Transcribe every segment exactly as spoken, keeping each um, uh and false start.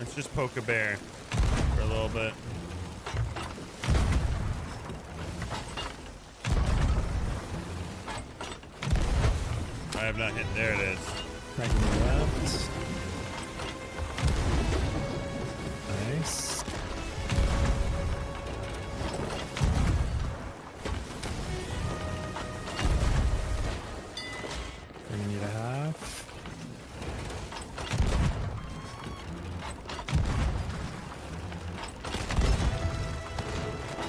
Let's just poke a bear for a little bit. I have not hit. There it is. Right to the left. Nice. Bring me to half.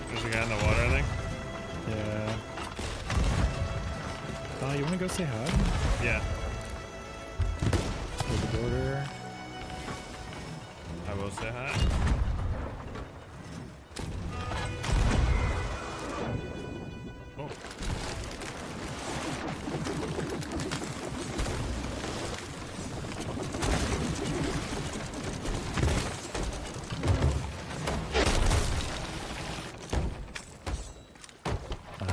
There's a guy in the water, I think. Yeah. Oh, you want to go say hi? Yeah. To the border. I will say hi. Oh.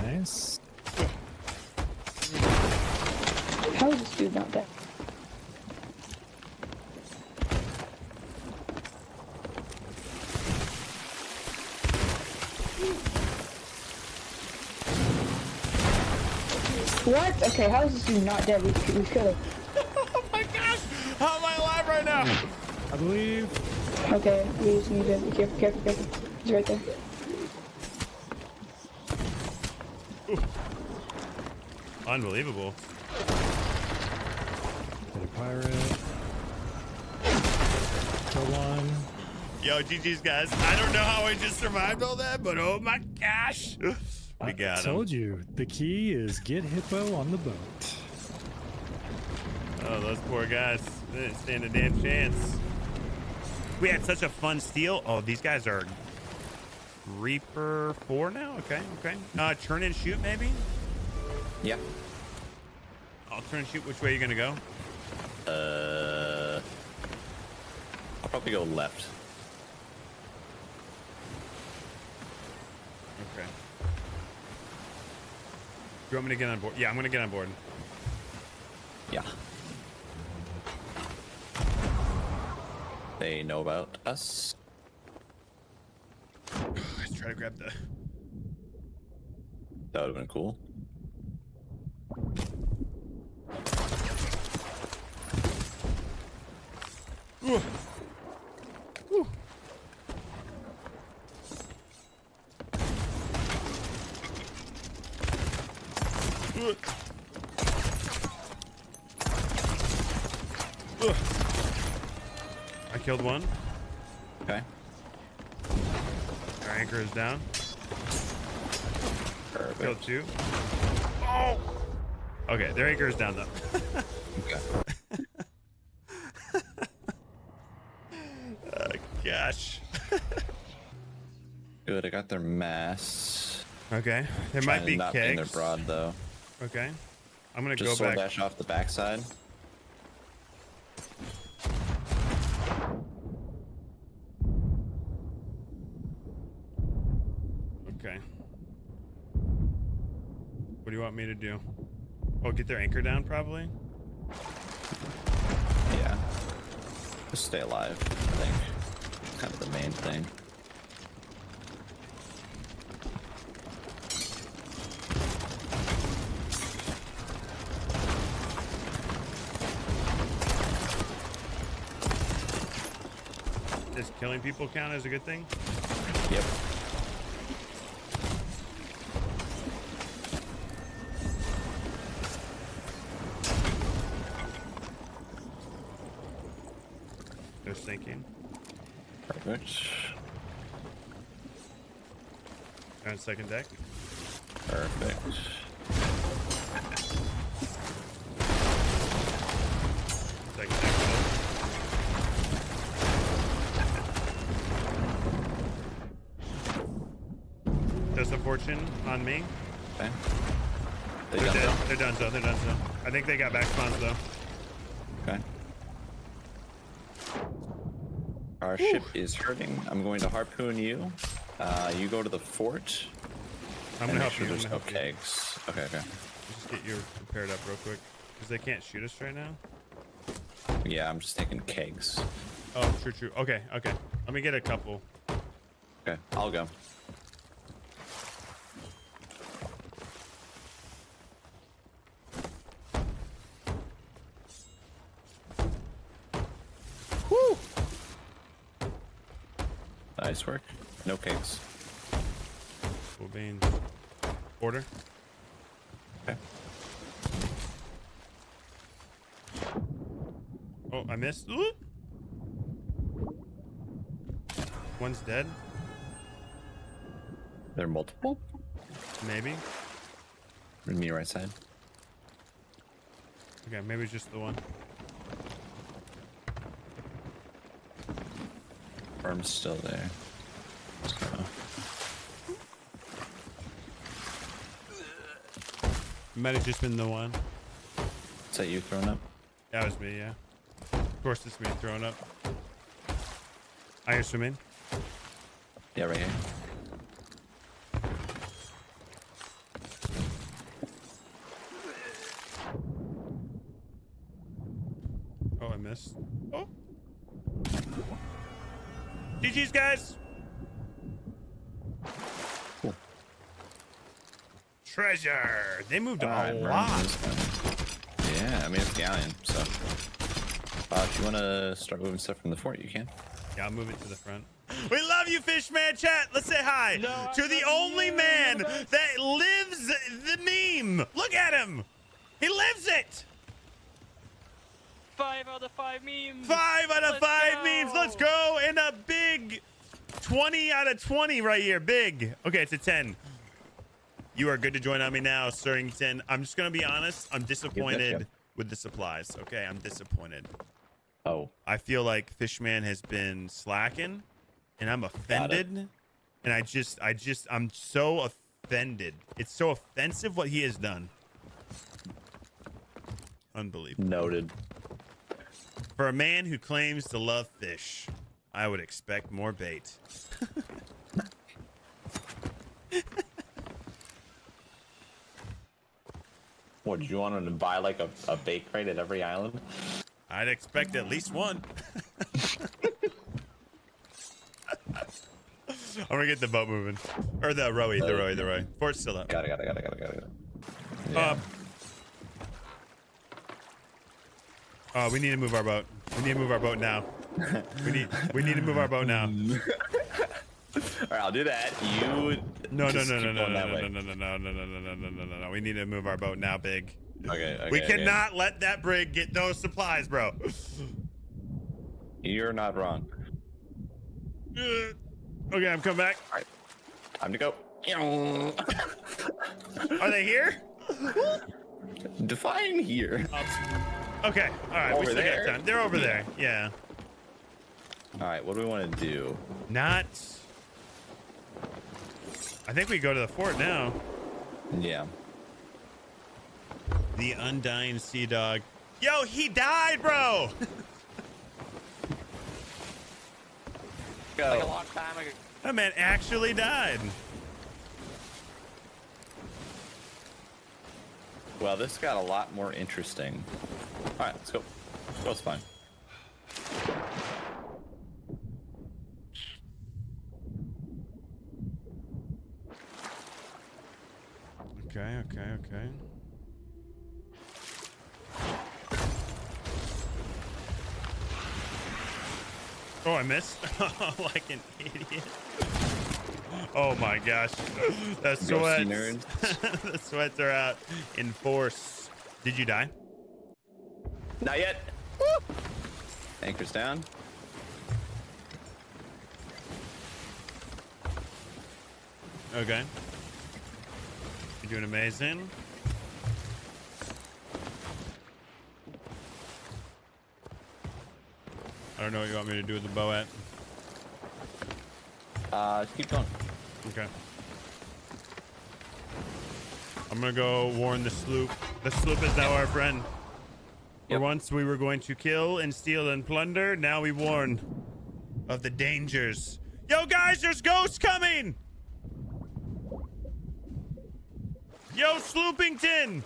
Nice. How is this dude not dead? What? Okay, how is this dude not dead? We, we killed him. Oh my gosh! How am I alive right now? I believe. Okay, we just need to be careful, careful, careful. He's right there. Ooh. Unbelievable. Hit a pirate. Kill one. Yo, G G's guys. I don't know how I just survived all that, but oh my gosh. We I got him. I told you, the key is get Hippo on the boat. Oh, those poor guys. They didn't stand a damn chance. We had such a fun steal. Oh, these guys are Reaper four now? Okay, okay. Uh, turn and shoot, maybe? Yeah. I'll turn and shoot. Which way are you going to go? Uh, I'll probably go left. Okay. Do you want me to get on board? Yeah, I'm going to get on board. Yeah. They know about us. Let's try to grab the... That would have been cool. Ooh. Ooh. Ooh. Ooh. I killed one. Okay. Our anchor is down. Perfect. Killed two. Oh! Okay, their anchor is down though. Okay. Oh, gosh. Good, I got their mass. Okay, there might be not kegs. Not their broad though. Okay, I'm gonna Just go back. Just dash off the backside. Okay. What do you want me to do? Oh, get their anchor down, probably? Yeah. Just stay alive, I think. Kind of the main thing. Does killing people count as a good thing? Yep. Thinking. Perfect. On second deck. Perfect. Second deck. There's a fortune on me. Okay. They they're, done dead. they're done so. They're done so. I think they got back spawns though. Okay. Our Ooh. ship is hurting. I'm going to harpoon you. Uh, you go to the fort. I'm gonna help sure you. There's no kegs. Okay, okay. Just get you prepared up real quick, because they can't shoot us right now. Yeah, I'm just taking kegs. Oh, true, true. Okay, okay. Let me get a couple. Okay, I'll go. Woo! Nice work. No cakes. Cool beans. Order. Okay. Oh, I missed. Ooh. One's dead. There are multiple? Maybe. Bring me right side. Okay, maybe it's just the one. Firm's still there. So. Might have just been the one. Is that you throwing up? That was me, yeah. Of course it's me throwing up. I hear swimming. Yeah, right here. Oh, I missed. Oh. G G's, guys. Cool. Treasure. They moved oh, a lot. Yeah, I mean, it's galleon, so. Uh, if you want to start moving stuff from the fort, you can. Yeah, I'll move it to the front. We love you, Fishman Chat. Let's say hi no, to the only man that lives the meme. Look at him. He lives it. Five out of five memes. Five out of Let's five go. memes. Let's go. And a big twenty out of twenty right here. Big. Okay, it's a ten. You are good to join on me now, Surrington. I'm just going to be honest. I'm disappointed with the supplies. Okay, I'm disappointed. Oh. I feel like Fishman has been slacking, and I'm offended, and I just, I just, I'm so offended. It's so offensive what he has done. Unbelievable. Noted. For a man who claims to love fish, I would expect more bait. What, do you want him to buy like a, a bait crate at every island? I'd expect at least one. I'm gonna get the boat moving. Or the rowie, the rowie, the rowie. Fort's still up. Got it, got it, got it, got it, got it. Yeah. Uh, uh, we need to move our boat. We need to move our boat now. We need we need to move our boat now. Alright, I'll do that. You No no no no no no no no no no no no no no no no no. We need to move our boat now, big. Okay, okay, we cannot okay. let that brig get those supplies, bro. You're not wrong. Uh, okay, I'm coming back. All right, time to go. Are they here? Define here. Oh. Okay, all right, over we still there. got time. They're over there. Yeah. All right, what do we want to do? Not. I think we go to the fort now. Yeah. The undying sea dog. Yo, he died, bro. Go. Like a long time ago. That man actually died. Well, this got a lot more interesting. All right, let's go. That's fine. Okay, okay, okay. Oh, I missed. Like an idiot. Oh my gosh. The sweats. The sweats are out in force. Did you die? Not yet. Woo! Anchor's down. Okay. You're doing amazing. I don't know what you want me to do with the bow at. Uh, just keep going. Okay. I'm gonna go warn the sloop. The sloop is now our friend. Yep. For once we were going to kill and steal and plunder, now we warn of the dangers. Yo guys, there's ghosts coming! Yo, Sloopington!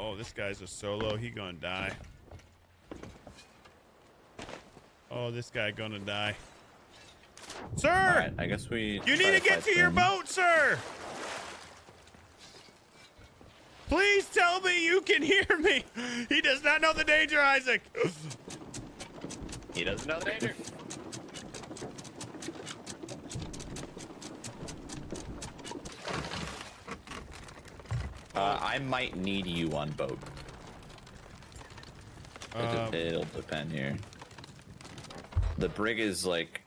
Oh, this guy's a solo. He gonna die. Oh, this guy gonna die. Sir! Right, I guess we... You need to get to them. your boat, sir! Please tell me you can hear me! He does not know the danger, Isaac! He doesn't know the danger. Uh, I might need you on boat. Uh, it'll depend here. The brig is like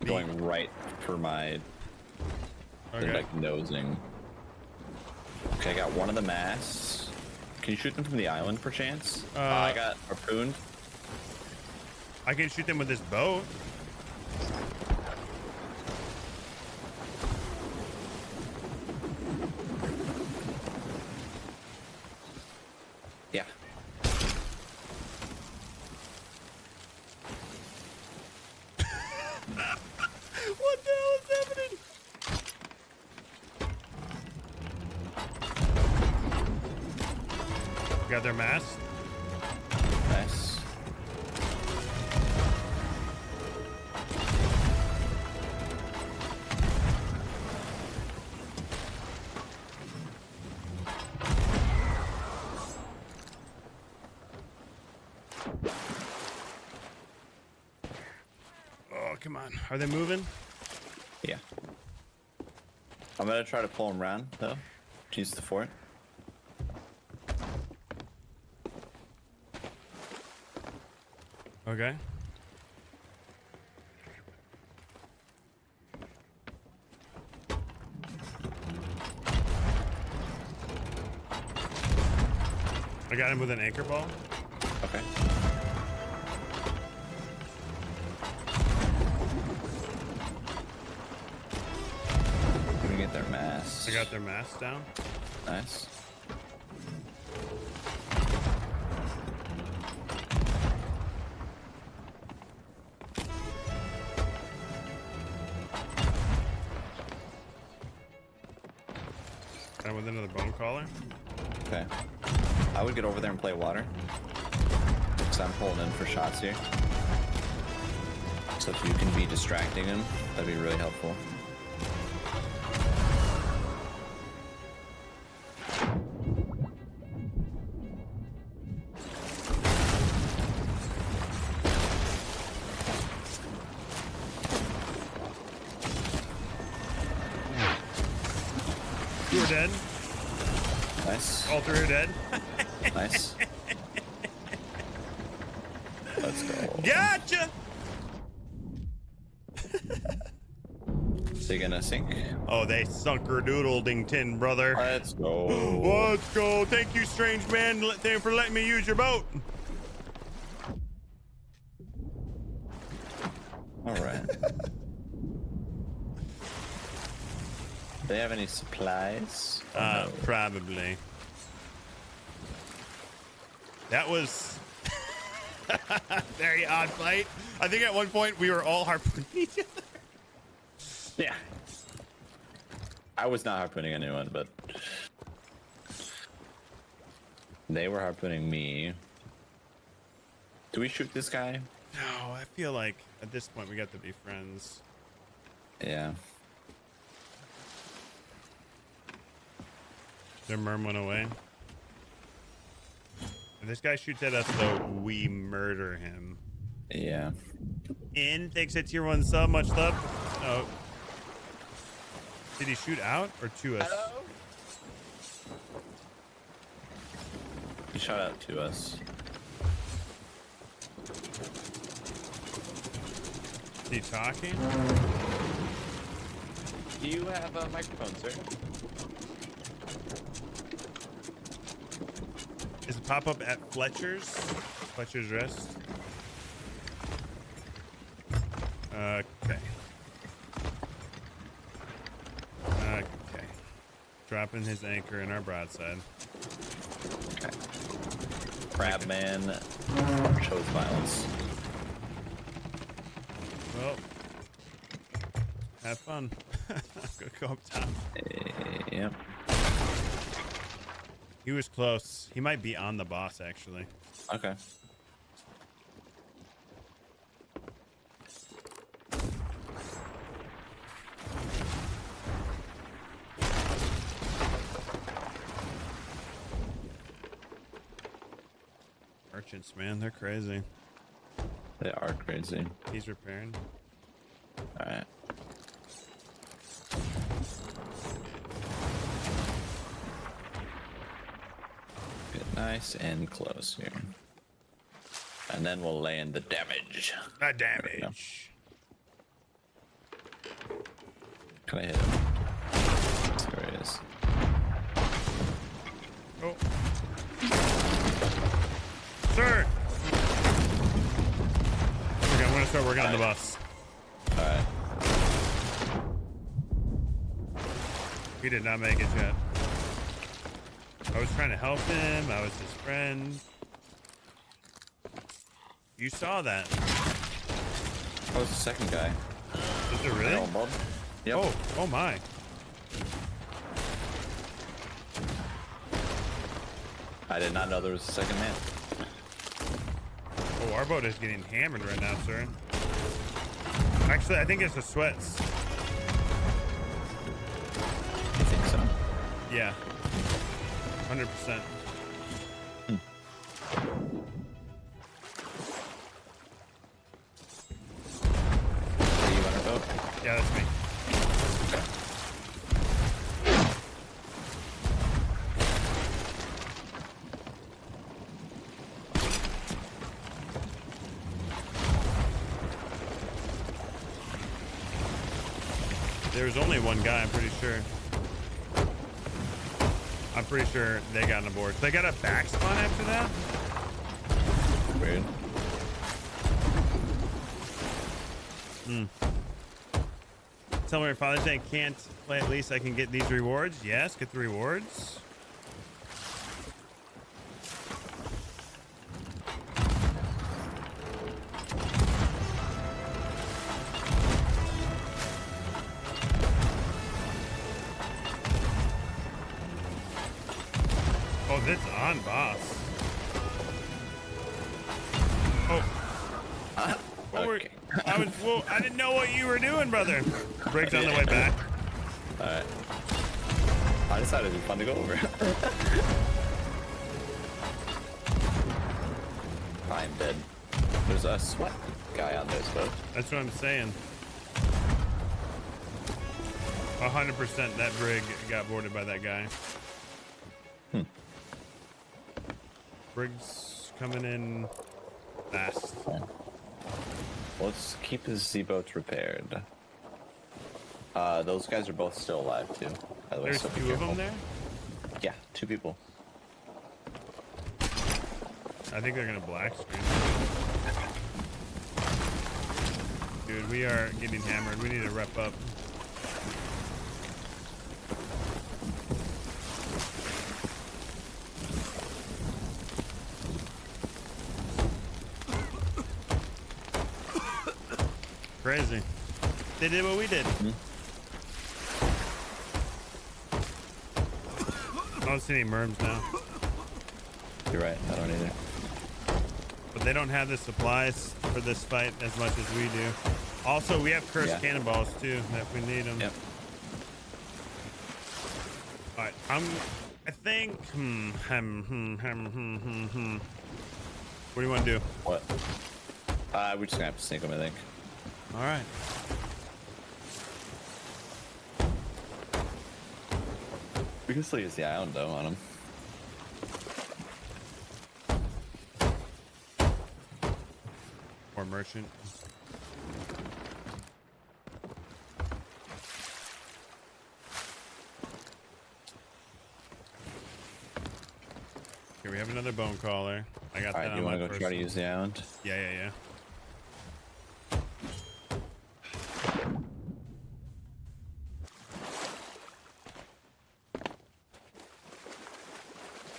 beat. going right for my okay. like nosing. Okay, I got one of the masts. Can you shoot them from the island for chance? Uh, uh, I got harpooned. I can shoot them with this bow. Yeah. What the hell is happening? Got their mask. Nice. Are they moving? Yeah. I'm gonna try to pull them around though. Use the fort. Okay. I got him with an anchor ball. Okay. Their masts. I got their masts down. Nice. And with another bone collar. Okay. I would get over there and play water. Because I'm pulling in for shots here. So if you can be distracting him, that'd be really helpful. Dead. Nice. All three are dead. Nice. Let's go. Gotcha! Is he gonna sink? Oh, they sunker doodledington, brother. Let's go. Let's go. Thank you, strange man, for letting me use your boat. All right. They have any supplies? Uh, no? Probably. That was a very odd fight. I think at one point we were all harpooning each other. Yeah. I was not harpooning anyone, but they were harpooning me. Do we shoot this guy? No, I feel like at this point we got to be friends. Yeah. Their merm went away. If this guy shoots at us, though, we murder him. Yeah. In, thanks at tier one sub. Much love. Oh. Did he shoot out or to us? Hello? He shot out to us. Is he talking? Do you have a microphone, sir? Is it pop up at Fletcher's? Fletcher's Rest. Okay. Okay. Dropping his anchor in our broadside. Okay. Crabman chose violence. Well, have fun. I'm gonna go up top. Yep. He was close. He might be on the boss, actually. Okay. Merchants, man, they're crazy. They are crazy. He's repairing. All right. Get nice and close here. And then we'll lay in the damage. The damage. Can I hit him? There he is. Oh. Sir! Okay, I'm gonna start working on the boss. Alright. He did not make it yet. I was trying to help him. I was his friend. You saw that. I was the second guy. Is it really? Yep. Oh, oh my. I did not know there was a second man. Oh, our boat is getting hammered right now, sir. Actually, I think it's the sweats. You think so? Yeah. Hundred percent. Are you on our boat? Yeah, that's me. Okay. There's only one guy, I'm pretty sure. I'm pretty sure they got on the board. They got a back spawn after that? Weird. Hmm. Tell me your father saying can't play, at least I can get these rewards. Yes, get the rewards. Boss. Oh. Uh, okay. I was. Well, I didn't know what you were doing, brother. Briggs on the way back. All right. I decided it'd be fun to go over. I'm dead. There's a sweat guy on this boat. That's what I'm saying. A hundred percent. That brig got boarded by that guy. Hmm. Briggs coming in fast. Yeah. Well, let's keep his Z boats repaired. Uh, those guys are both still alive too. By the way, there's so two of them there. Yeah, two people. I think they're gonna black screen. Dude, we are getting hammered. We need to rep up. Crazy. They did what we did. Mm-hmm. I don't see any merms now. You're right. I don't either. But they don't have the supplies for this fight as much as we do. Also, we have cursed yeah. cannonballs too if we need them. Yep. All right. I'm. I think. Hmm. Hmm. Hmm. Hmm. Hmm. Hmm. What do you want to do? What? Uh, we're just gonna have to sink them, I think. All right. We can still use the island though on him. Or merchant. Here we have another bone caller. I got All that. Right, on you want to go try to use the island? Yeah, yeah, yeah.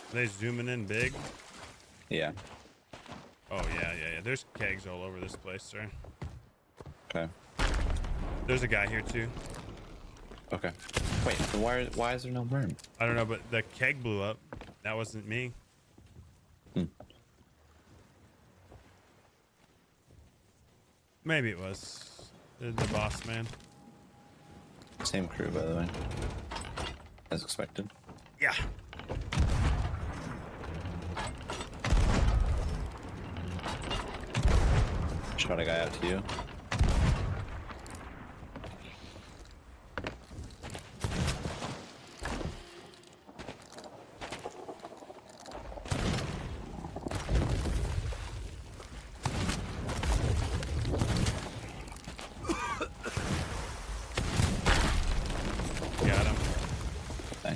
Are they zooming in big? Yeah. Oh yeah, yeah, yeah. There's kegs all over this place, sir. Okay. There's a guy here too. Okay. Wait, so why why is there no worm? I don't know, but the keg blew up. That wasn't me. Maybe it was the boss man. Same crew, by the way. As expected. Yeah. Shot a guy out to you. I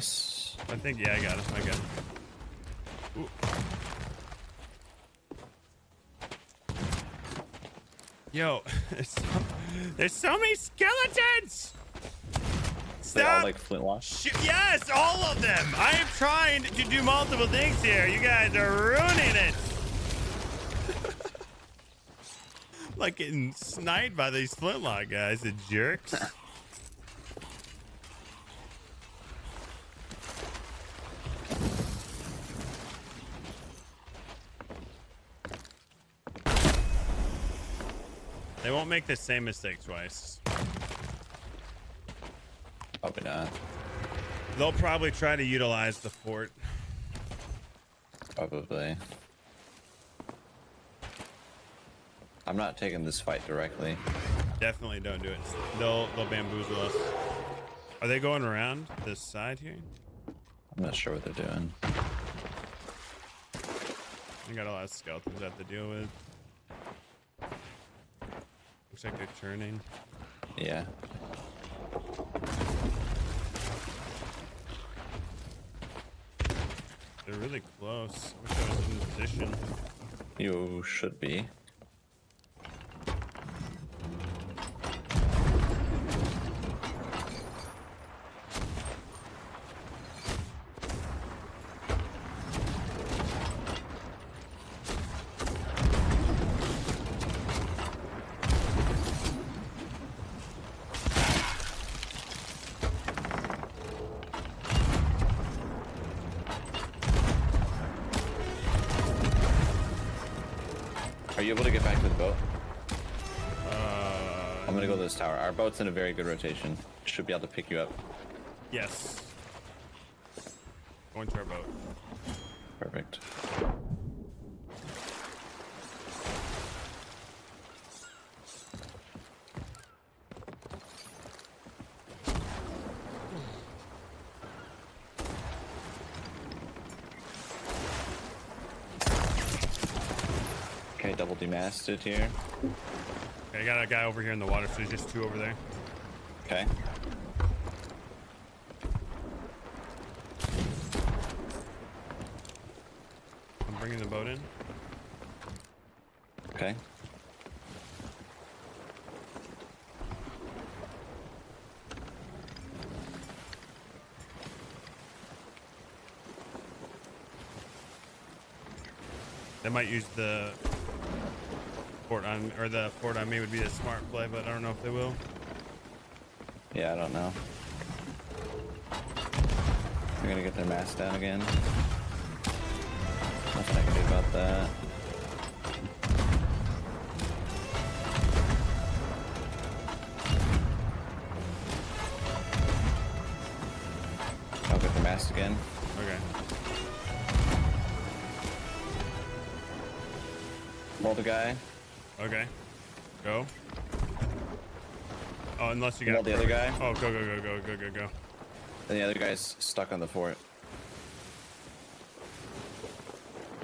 think, yeah, I got it. I got it. Ooh. Yo, there's so, there's so many skeletons! Stop! They all like flintlock? Yes, all of them! I am trying to do multiple things here. You guys are ruining it! Like getting sniped by these flintlock guys, the jerks. They won't make the same mistake twice. Probably not. They'll probably try to utilize the fort. Probably. I'm not taking this fight directly. Definitely don't do it. They'll they'll bamboozle us. Are they going around this side here? I'm not sure what they're doing. I got a lot of skeletons I have to deal with. Looks like they're turning. Yeah. They're really close. I wish I was in position. You should be. Are you able to get back to the boat? Uh, I'm gonna go to this tower. Our boat's in a very good rotation. Should be able to pick you up. Yes. Going to our boat. Perfect. Double demasted here. Okay, I got a guy over here in the water, so there's just two over there. Okay. I'm bringing the boat in. Okay. They might use the fort on, or the fort on me would be a smart play, but I don't know if they will. Yeah, I don't know. They're gonna get their mast down again. Nothing I can do about that. I'll get the mast again. Okay. Roll the guy. Okay, go. Oh, unless you got the other guy. Oh, go, go, go, go, go, go, go. And the other guy's stuck on the fort.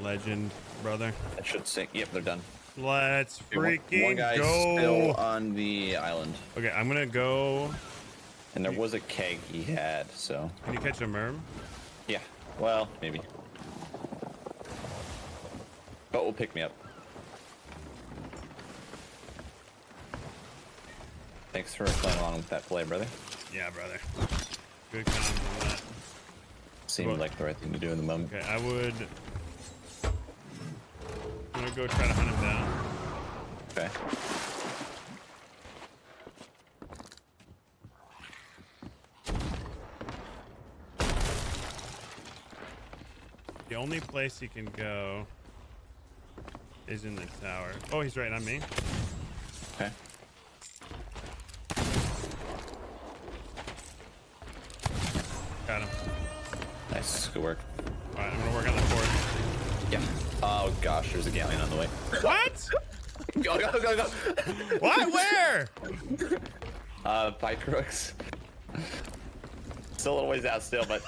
Legend, brother. That should sink. Yep, they're done. Let's freaking go. One guy's still on the island. Okay, I'm gonna go. And there was a keg he had, so. Can you catch a merm? Yeah. Well, maybe. But will pick me up. Thanks for playing along with that play, brother. Yeah, brother. Good comment on that. Seemed well, like the right thing to do in the moment. Okay, I would. I'm gonna go try to hunt him down. Okay. The only place he can go is in the tower. Oh, he's right on me. Okay. Got him. Nice, good work. Alright, I'm gonna work on the port. Yeah. Oh gosh, there's a galleon on the way. What? Go, go, go, go. What? Where? Uh, Pike Crooks. Still a little ways out still, but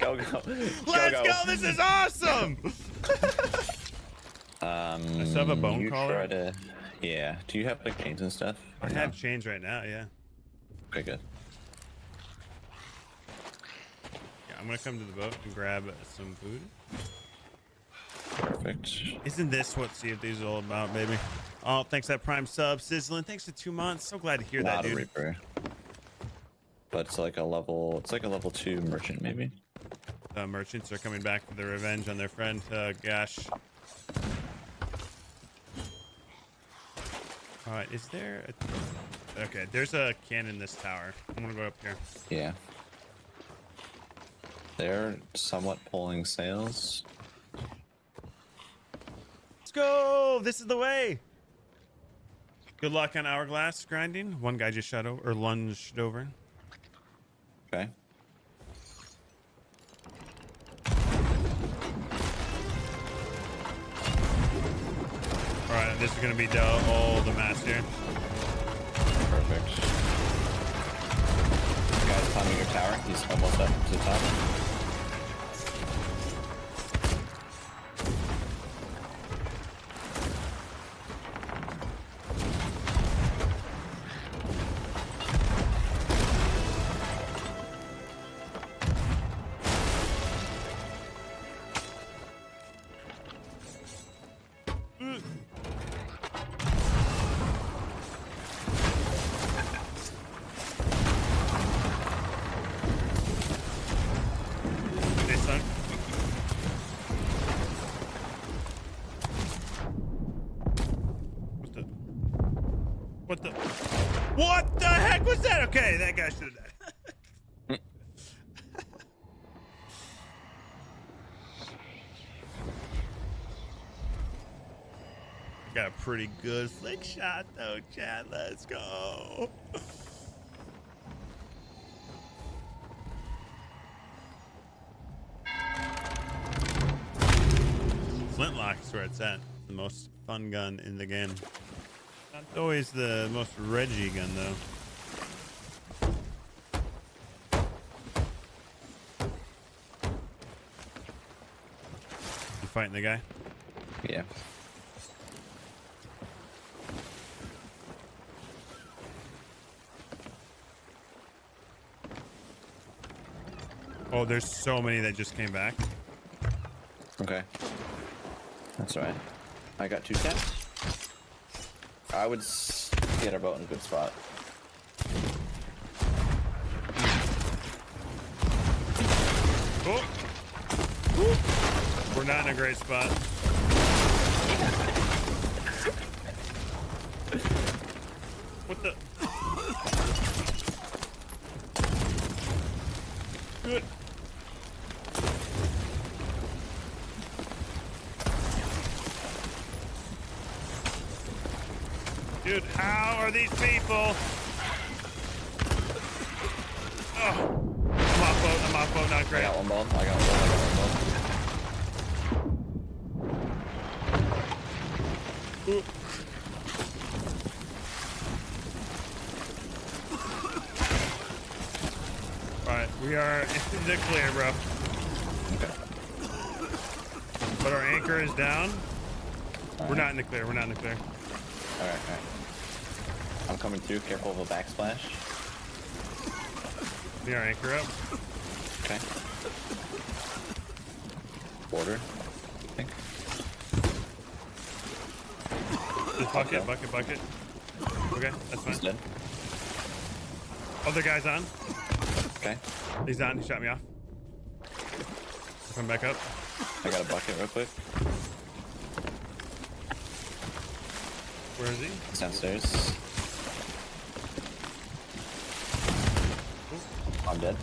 go, go. Let's go, go. go. This is awesome! um, I still have a bone collar. To... Yeah. Do you have like chains and stuff? I have no? chains right now, yeah. Okay, good. Yeah, I'm gonna come to the boat and grab some food. Perfect. Isn't this what Sea of Thieves is all about, baby? Oh, thanks that Prime sub, Sizzling. Thanks for two months. So glad to hear that, dude. Reaper. But it's like a level. It's like a level two merchant, maybe. The merchants are coming back for their revenge on their friend. Uh, gosh. All right. Is there? A... Okay. There's a cannon in this tower. I'm gonna go up here. Yeah. They're somewhat pulling sails. Let's go! This is the way. Good luck on hourglass grinding. One guy just shot over or lunged over. Okay. All right, this is gonna be down all the mass here. Perfect. This guy's climbing your tower. He's almost up to the top. Okay, that guy should have died. Got a pretty good flick shot though, Chad. Let's go. Flintlock's where it's at. The most fun gun in the game. Not always the most Reggie gun though. Fighting the guy. Yeah. Oh, there's so many that just came back. Okay. That's all right. I got two steps. I would get our boat in a good spot. Oh. Ooh. We're not in a great spot. What the? Good. Dude, how are these people? Oh. I'm off boat, I'm off boat, not great. I got one ball, I got one ball. We are in the clear, bro. Okay. But our anchor is down. All we're right. not in the clear. We're not in the clear. All right, all right. I'm coming through. Careful of a backsplash. Get our anchor up. Okay. Border, I think. Just bucket, okay. bucket, bucket. Okay, that's fine. He's dead. Other guy's on. Okay. He's down. He shot me off. I'll come back up. I got a bucket real quick. Where is he? He's downstairs. Ooh. I'm dead.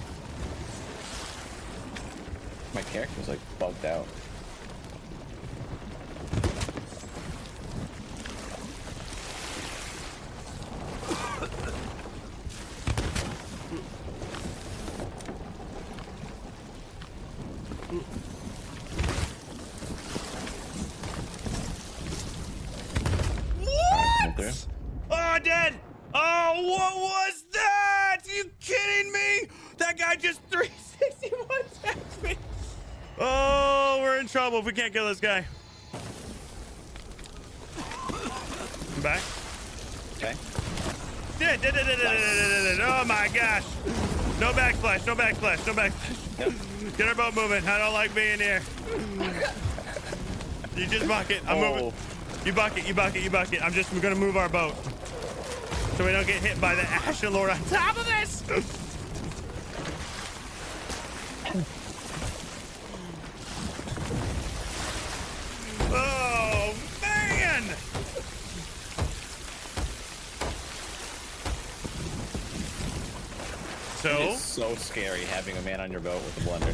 My character's like bugged out. are dead. Oh, what was that? Are you kidding me? That guy just three sixty-one tapped me. Oh, we're in trouble if we can't kill this guy. I'm back. Okay. Oh my gosh. No backflash, no backflash, no backflash. Get our boat moving. I don't like being here. You just bucket. I'm oh. moving. You bucket, you bucket, you bucket. I'm just gonna move our boat so we don't get hit by the Ashen Lord on top of this. Oh man! So it's so scary having a man on your boat with a blunder.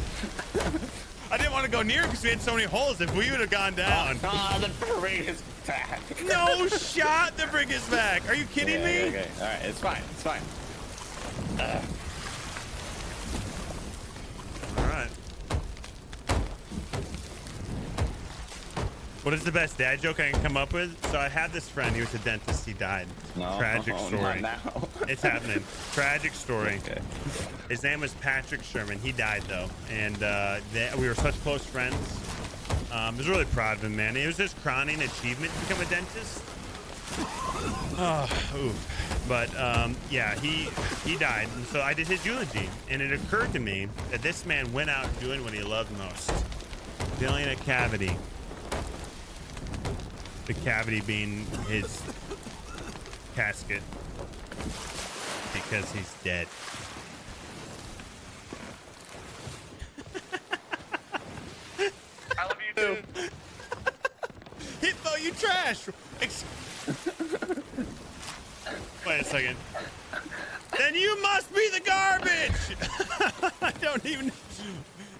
I didn't want to go near because we had so many holes. If we would have gone down. Ah, oh, no, the brig is back. No shot, the brig is back. Are you kidding yeah, me? Okay, okay. All right, it's fine. It's fine. Uh. All right. What is the best dad joke I can come up with? So I had this friend. He was a dentist. He died. No, tragic oh, story. Not now. It's happening. Tragic story. Okay. His name was Patrick Sherman. He died though, and uh, they, we were such close friends. Um, I was really proud of him, man. It was his crowning achievement to become a dentist. Oh, ooh. But um, yeah, he he died, and so I did his eulogy, and it occurred to me that this man went out doing what he loved most: filling a cavity. The cavity being his casket, because he's dead. I love you too. Hitbo, you trash! Ex Wait a second. Then you must be the garbage! I don't even...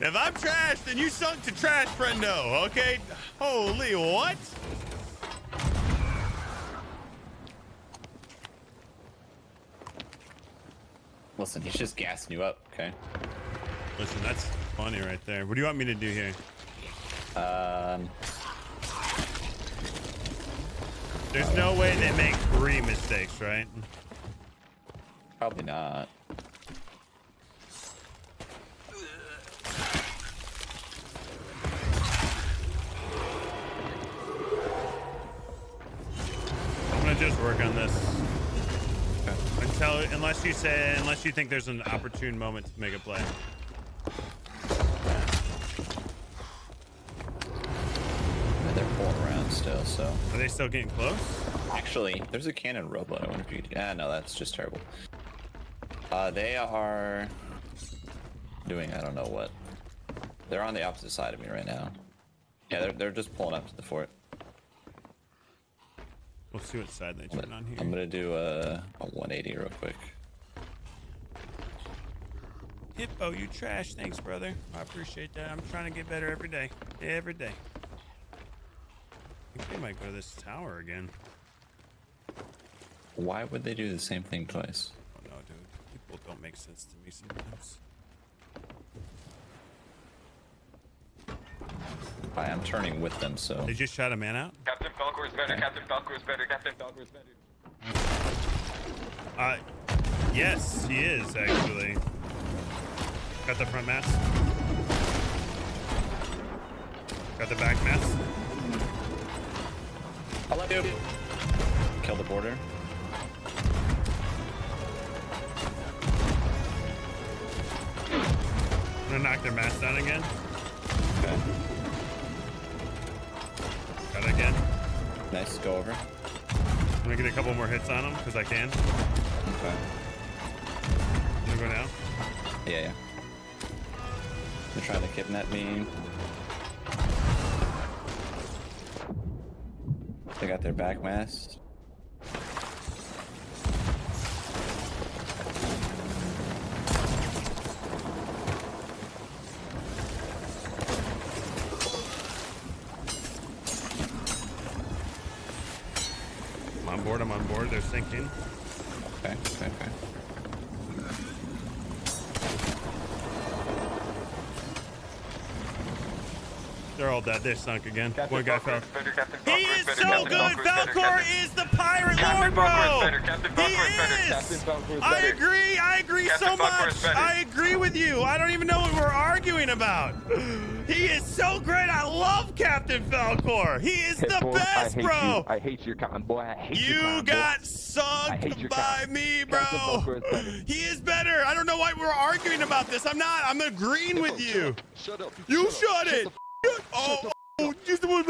If I'm trash, then you sunk to trash, friendo, okay? Holy what? Listen, he's just gassing you up, okay? Listen, that's funny right there. What do you want me to do here? Um. There's no way they make three mistakes, right? Probably not. I'm gonna just work on this. Until, unless you say, unless you think there's an opportune moment to make a play. They're pulling around still, so. Are they still getting close? Actually, there's a cannon robot. I wonder if you could. Ah, no, that's just terrible. Uh, they are doing I don't know what. They're on the opposite side of me right now. Yeah, they're they're just pulling up to the fort. We'll see what side they turn on here. I'm gonna do a, a one eighty real quick. Hitbo, you trash. Thanks, brother. I appreciate that. I'm trying to get better every day. Every day. I think they might go to this tower again. Why would they do the same thing twice? Oh no, dude. People don't make sense to me sometimes. I am turning with them, so. They just shot a man out? Captain Falcor is better, okay. Captain Falcor is better, Captain Falcor is better. Uh, yes, he is, actually. Got the front mass. Got the back mass. I love you. Kill the border. I'm gonna knock their mass down again. Okay. Got it again. Nice, go over. I'm gonna get a couple more hits on him because I can. Okay. I'm gonna go down. Yeah, yeah. They're trying to kidnap me. They got their back mast. I'm on board, they're sinking. Okay, okay, okay. They're all dead. They're sunk again. Captain One guy fell. He is so good. Falcor is the pirate lord, bro. He is. I agree. I agree so much. I agree with you. I don't even know what we're arguing about. He is so great. I love Captain Falcor. He is the best, bro. I hate you, Captain boy. I hate you. You got sucked by me, bro. He is better. I don't know why we're arguing about this. I'm not. I'm agreeing with you. Shut up. You shut it. Oh, oh, just the one.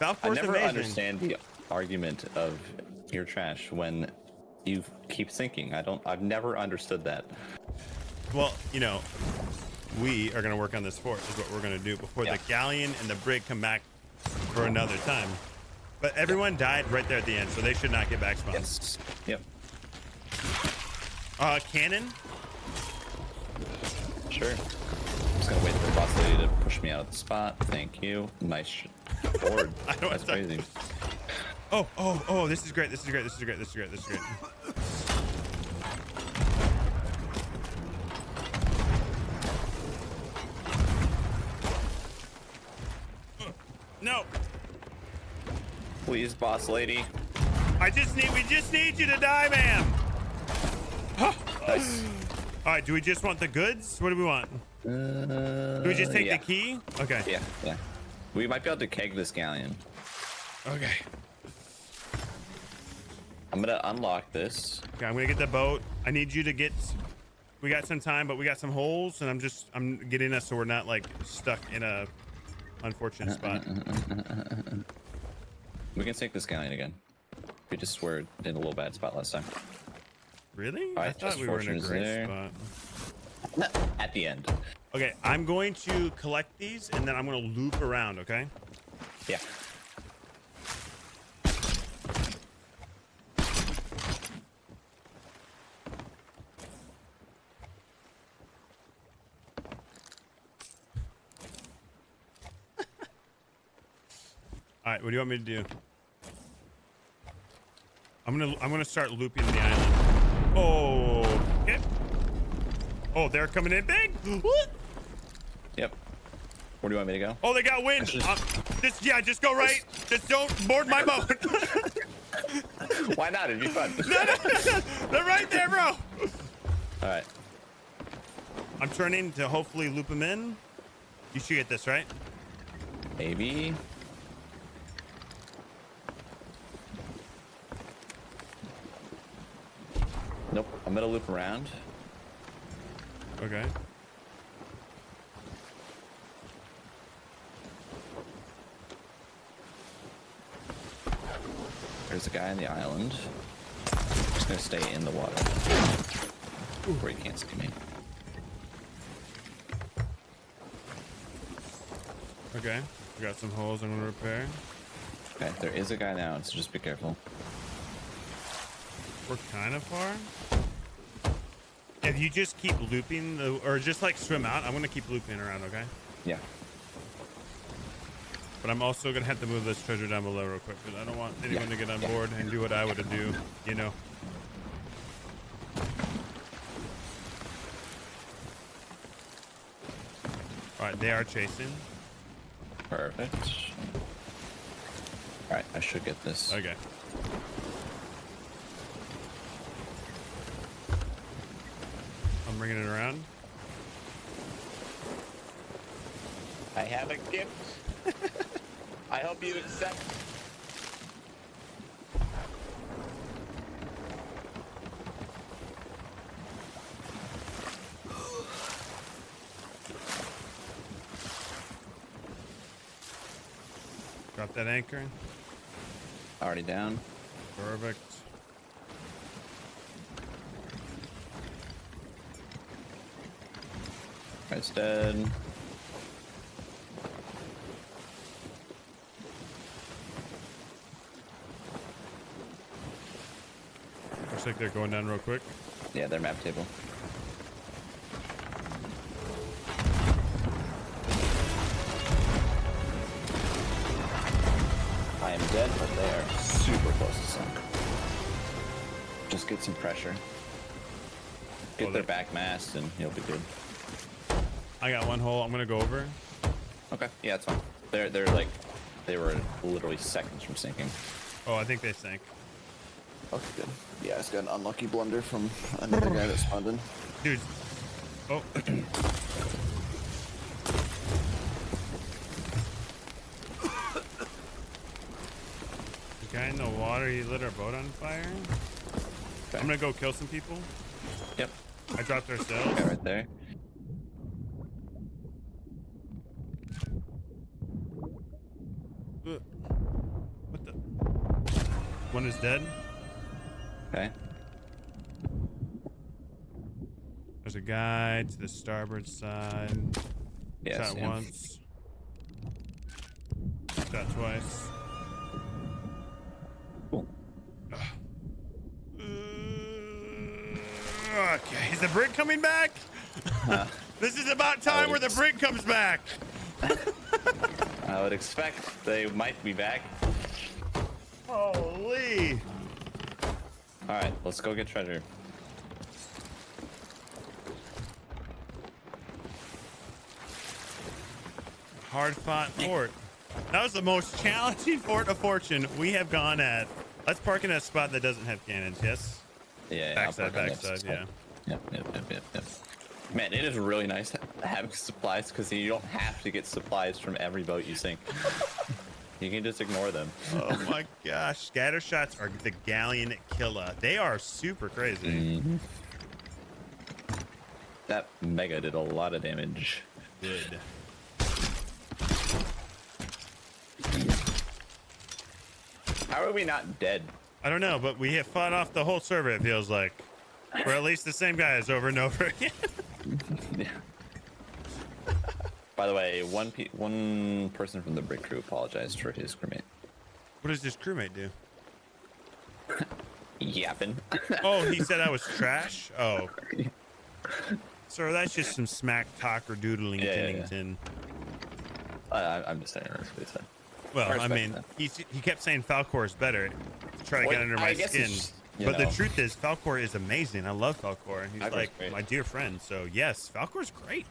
I never amazing. understand the argument of your trash when you keep sinking. I don't. I've never understood that. Well, you know, we are gonna work on this fort. Is what we're gonna do before yeah. the galleon and the brig come back for another time. But everyone died right there at the end, so they should not get back spawned. Yes. Yep. Uh, cannon? Sure. I'm just gonna wait for the boss lady to push me out of the spot. Thank you. Nice board. I don't That's crazy. To... Oh, oh, oh, this is great. This is great. This is great. This is great. This is great. No. Please, boss lady. I just need, we just need you to die, ma'am. Nice. All right, do we just want the goods? What do we want? Uh, do we just take yeah. the key? Okay. Yeah, yeah. We might be able to keg this galleon. Okay. I'm gonna unlock this. Okay, I'm gonna get the boat. I need you to get. We got some time, but we got some holes, and I'm just I'm getting us so we're not like stuck in a unfortunate spot. We can sink this galleon again. We just were in a little bad spot last time. Really? I, I thought we were in a great there. spot. At the end. Okay, I'm going to collect these and then I'm going to loop around, okay? Yeah. All right, what do you want me to do? I'm going to I'm going to start looping the island. Oh, okay. Oh, they're coming in big. What? Yep. Where do you want me to go? Oh, they got wind. Just... Uh, just yeah, just go right. Just don't board my boat. Why not? It'd be fun. No, no, no. They're right there, bro. All right. I'm turning to hopefully loop them in. You should get this, right? Maybe. Nope, I'm gonna loop around. Okay. There's a guy on the island. I'm just gonna stay in the water. Ooh. Where he can't see me. Okay, we got some holes I'm gonna repair. Okay, there is a guy now, so just be careful. We're kind of far. If you just keep looping the, or just like swim out, I'm gonna keep looping around, okay? Yeah. But I'm also gonna have to move this treasure down below real quick because I don't want anyone yeah. to get on yeah. board and do what I would do, you know. All right, they are chasing. Perfect. All right, I should get this. Okay. Bringing it around. I have a gift. I hope you accept. Drop that anchor. Already down. Perfect. It's dead. Looks like they're going down real quick. Yeah, their map table. I am dead, but they are super close to sunk. Just get some pressure. get their back mast and you'll be good. I got one hole. I'm gonna go over. Okay. Yeah, it's fine. They're they're like they were literally seconds from sinking. Oh, I think they sank. Okay, good. Yeah, it's got an unlucky blunder from another guy that spawned in. Dude. Oh. The guy in the water, he lit our boat on fire. Okay. I'm gonna go kill some people. Yep. I dropped their sails. Okay, right there. What the? One is dead. Okay. There's a guy to the starboard side. Yeah, shot once. Shot twice. Cool. Uh, okay, is the brig coming back? Uh, this is about time where the brig comes back. I would expect they might be back. Holy! All right, let's go get treasure. Hard fought fort. That was the most challenging fort of fortune we have gone at. Let's park in a spot that doesn't have cannons. Yes. Yeah. Backside, yeah, backside. Yeah. Yep, yep, yep, yep, yep. Man, it is really nice having supplies because you don't have to get supplies from every boat you sink. You can just ignore them. Oh my gosh. Scatter shots are the galleon killer. They are super crazy. Mm-hmm. That mega did a lot of damage. Good. How are we not dead? I don't know, but we have fought off the whole server, it feels like. Or at least the same guys over and over again. Yeah. By the way, one pe one person from the brig crew apologized for his crewmate. What does this crewmate do? Yapping. Oh, he said I was trash? Oh. Sir, that's just some smack talk or doodling. Yeah, yeah, yeah. Uh, I'm just saying. Well, I, I mean, he, he kept saying Falcor is better to try to well, get under my skin. But know. the truth is, Falcor is amazing. I love Falcor. He's I like my dear friend. So yes, Falcor's great.